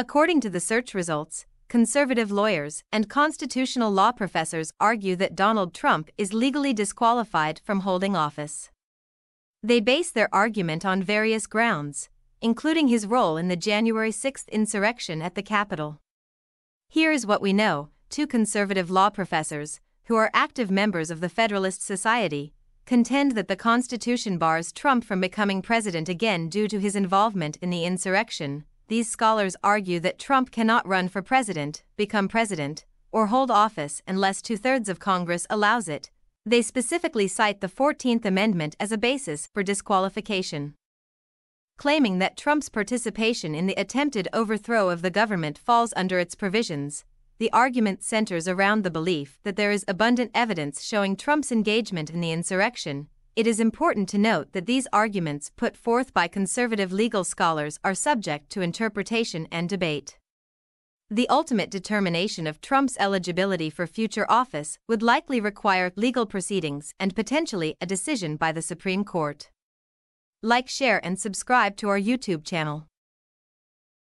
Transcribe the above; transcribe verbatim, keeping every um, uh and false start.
According to the search results, conservative lawyers and constitutional law professors argue that Donald Trump is legally disqualified from holding office. They base their argument on various grounds, including his role in the January sixth insurrection at the Capitol. Here is what we know: two conservative law professors, who are active members of the Federalist Society, contend that the Constitution bars Trump from becoming president again due to his involvement in the insurrection. These scholars argue that Trump cannot run for president, become president, or hold office unless two-thirds of Congress allows it. They specifically cite the fourteenth Amendment as a basis for disqualification, claiming that Trump's participation in the attempted overthrow of the government falls under its provisions. The argument centers around the belief that there is abundant evidence showing Trump's engagement in the insurrection. It is important to note that these arguments put forth by conservative legal scholars are subject to interpretation and debate. The ultimate determination of Trump's eligibility for future office would likely require legal proceedings and potentially a decision by the Supreme Court. Like, share, and subscribe to our YouTube channel.